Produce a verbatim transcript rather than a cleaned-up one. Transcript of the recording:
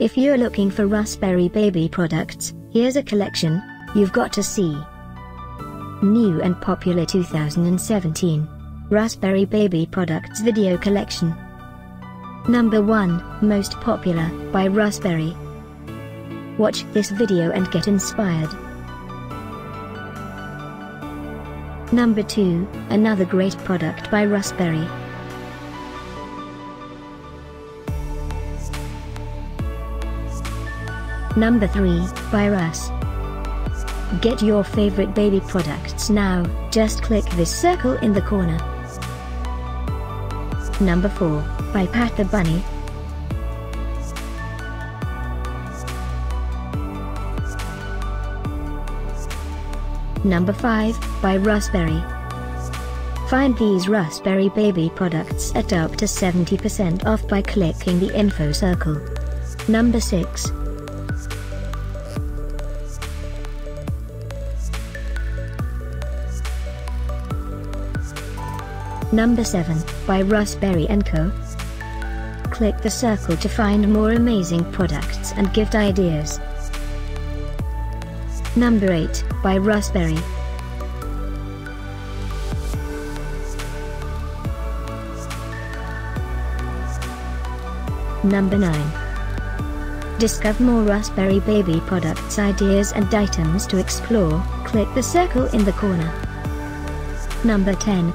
If you're looking for Russ Berrie baby products, here's a collection you've got to see. New and popular two thousand seventeen Russ Berrie baby products video collection. Number one, most popular, by Russ Berrie. Watch this video and get inspired. Number two, another great product by Russ Berrie. Number three, by Russ. Get your favorite baby products now, just click this circle in the corner. Number four, by Pat the Bunny. Number five, by Russ Berrie. Find these Russ Berrie baby products at up to seventy percent off by clicking the info circle. Number six. Number seven, by Russ Berrie and Co. Click the circle to find more amazing products and gift ideas. Number eight, by Russ Berrie. Number nine. Discover more Russ Berrie baby products ideas and items to explore, click the circle in the corner. Number ten.